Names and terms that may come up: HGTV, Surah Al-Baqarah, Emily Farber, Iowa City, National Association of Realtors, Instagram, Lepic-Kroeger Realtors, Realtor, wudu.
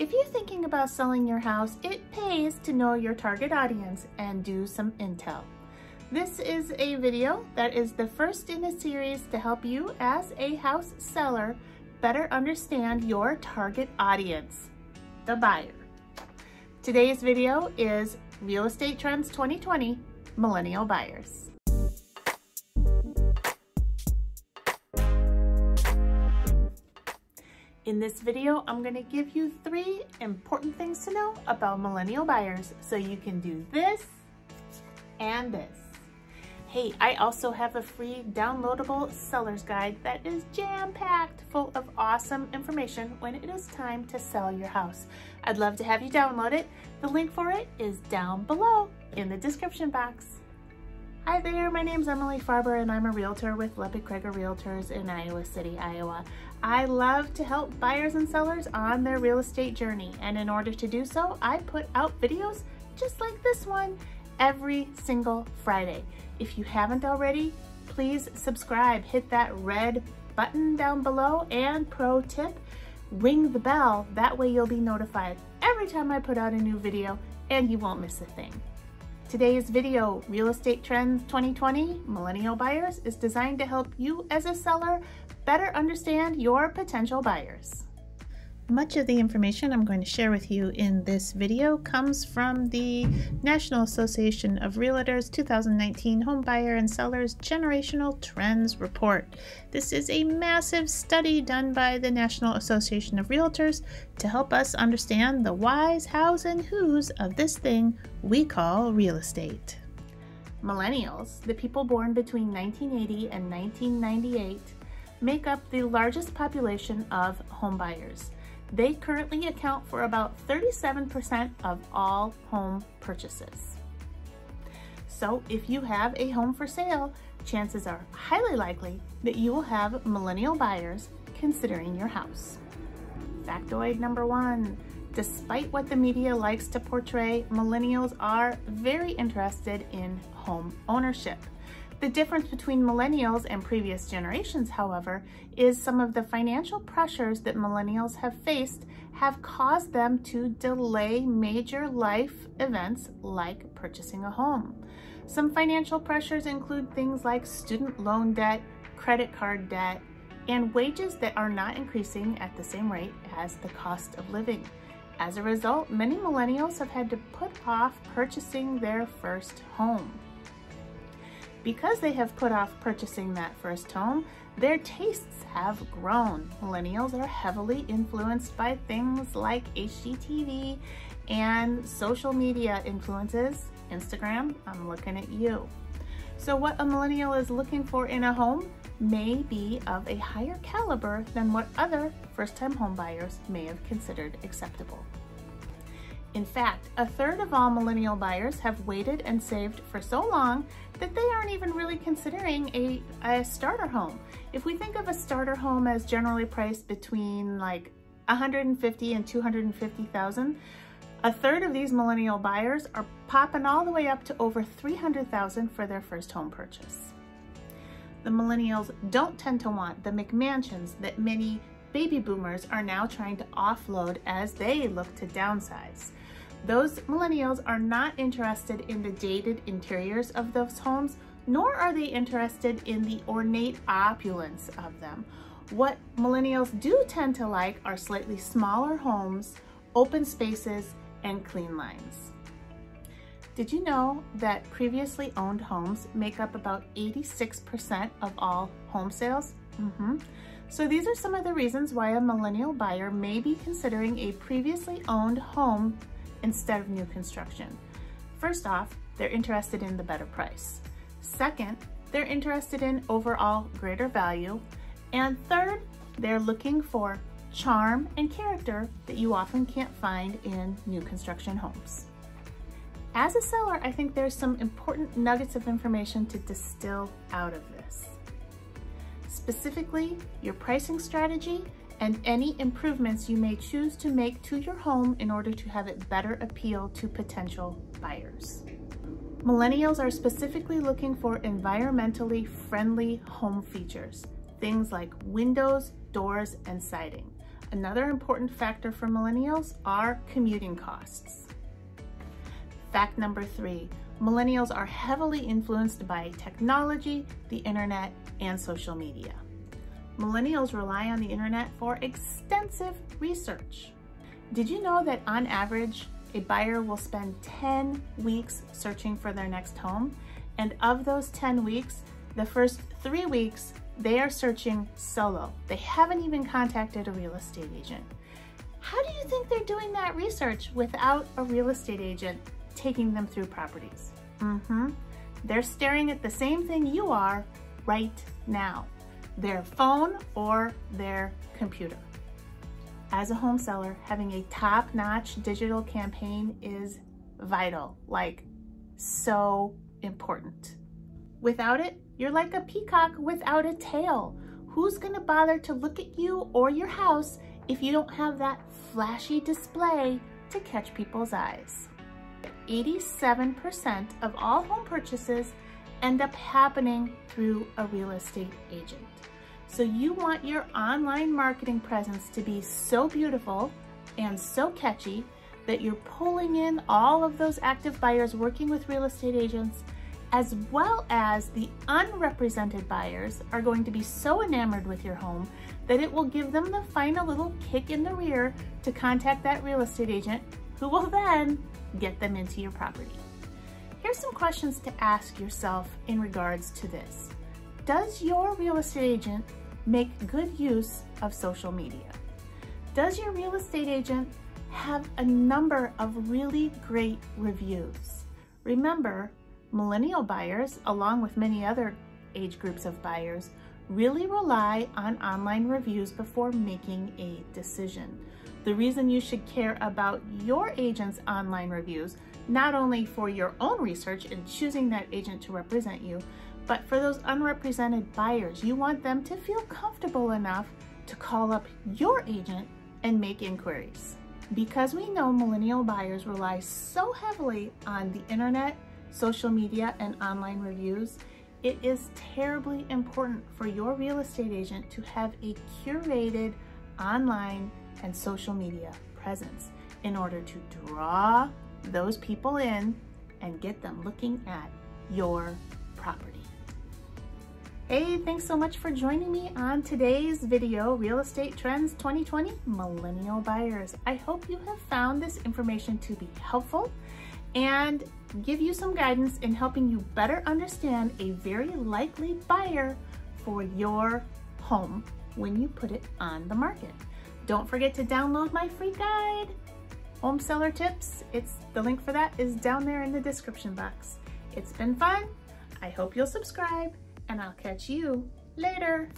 If you're thinking about selling your house, it pays to know your target audience and do some intel. This is a video that is the first in a series to help you as a house seller better understand your target audience, the buyer. Today's video is Real Estate Trends 2020, Millennial Buyers. In this video, I'm going to give you 3 important things to know about millennial buyers so you can do this and this. Hey, I also have a free downloadable seller's guide that is jam-packed full of awesome information when it is time to sell your house. I'd love to have you download it. The link for it is down below in the description box. Hi there, my name's Emily Farber and I'm a realtor with Lepic-Kroeger Realtors in Iowa City, Iowa. I love to help buyers and sellers on their real estate journey, and in order to do so, I put out videos just like this one every single Friday. If you haven't already, please subscribe, hit that red button down below, and pro tip, ring the bell. That way you'll be notified every time I put out a new video and you won't miss a thing. Today's video, Real Estate Trends 2020 Millennial Buyers, is designed to help you as a seller better understand your potential buyers. Much of the information I'm going to share with you in this video comes from the National Association of Realtors 2019 Home Buyer and Sellers Generational Trends Report. This is a massive study done by the National Association of Realtors to help us understand the whys, hows, and whos of this thing we call real estate. Millennials, the people born between 1980 and 1998, make up the largest population of homebuyers. They currently account for about 37% of all home purchases. So if you have a home for sale, chances are highly likely that you will have millennial buyers considering your house. Factoid number 1. Despite what the media likes to portray, millennials are very interested in home ownership. The difference between millennials and previous generations, however, is some of the financial pressures that millennials have faced have caused them to delay major life events like purchasing a home. Some financial pressures include things like student loan debt, credit card debt, and wages that are not increasing at the same rate as the cost of living. As a result, many millennials have had to put off purchasing their first home. Because they have put off purchasing that first home, their tastes have grown. Millennials are heavily influenced by things like HGTV and social media influences. Instagram, I'm looking at you. So what a millennial is looking for in a home may be of a higher caliber than what other first-time homebuyers may have considered acceptable. In fact, a third of all millennial buyers have waited and saved for so long that they aren't even really considering a starter home. If we think of a starter home as generally priced between like $150,000 and $250,000, a third of these millennial buyers are popping all the way up to over $300,000 for their first home purchase. The millennials don't tend to want the McMansions that many baby boomers are now trying to offload as they look to downsize. Those millennials are not interested in the dated interiors of those homes, nor are they interested in the ornate opulence of them. What millennials do tend to like are slightly smaller homes, open spaces, and clean lines. Did you know that previously owned homes make up about 86% of all home sales? So these are some of the reasons why a millennial buyer may be considering a previously owned home instead of new construction. First off, they're interested in the better price. Second, they're interested in overall greater value. And third, they're looking for charm and character that you often can't find in new construction homes. As a seller, I think there's some important nuggets of information to distill out of this. Specifically, your pricing strategy and any improvements you may choose to make to your home in order to have it better appeal to potential buyers. Millennials are specifically looking for environmentally friendly home features, things like windows, doors, and siding. Another important factor for millennials are commuting costs. Fact number 3, millennials are heavily influenced by technology, the internet, and social media. Millennials rely on the internet for extensive research. Did you know that on average, a buyer will spend 10 weeks searching for their next home? And of those 10 weeks, the first 3 weeks, they are searching solo. They haven't even contacted a real estate agent. How do you think they're doing that research without a real estate agent taking them through properties? They're staring at the same thing you are right now, their phone or their computer. As a home seller, having a top-notch digital campaign is vital, like so important. Without it, you're like a peacock without a tail. Who's gonna bother to look at you or your house if you don't have that flashy display to catch people's eyes? 87% of all home purchases end up happening through a real estate agent. So you want your online marketing presence to be so beautiful and so catchy that you're pulling in all of those active buyers working with real estate agents, as well as the unrepresented buyers are going to be so enamored with your home that it will give them the final little kick in the rear to contact that real estate agent, who will then get them into your property. Here's some questions to ask yourself in regards to this. Does your real estate agent make good use of social media? Does your real estate agent have a number of really great reviews? Remember, millennial buyers, along with many other age groups of buyers, really rely on online reviews before making a decision. The reason you should care about your agent's online reviews, not only for your own research and choosing that agent to represent you, but for those unrepresented buyers, you want them to feel comfortable enough to call up your agent and make inquiries. Because we know millennial buyers rely so heavily on the internet, social media, and online reviews, it is terribly important for your real estate agent to have a curated online and social media presence in order to draw those people in and get them looking at your property. Hey, thanks so much for joining me on today's video, Real Estate Trends 2020 Millennial Buyers. I hope you have found this information to be helpful and give you some guidance in helping you better understand a very likely buyer for your home when you put it on the market. Don't forget to download my free guide, Home Seller Tips. The link for that is down there in the description box. It's been fun. I hope you'll subscribe, and I'll catch you later.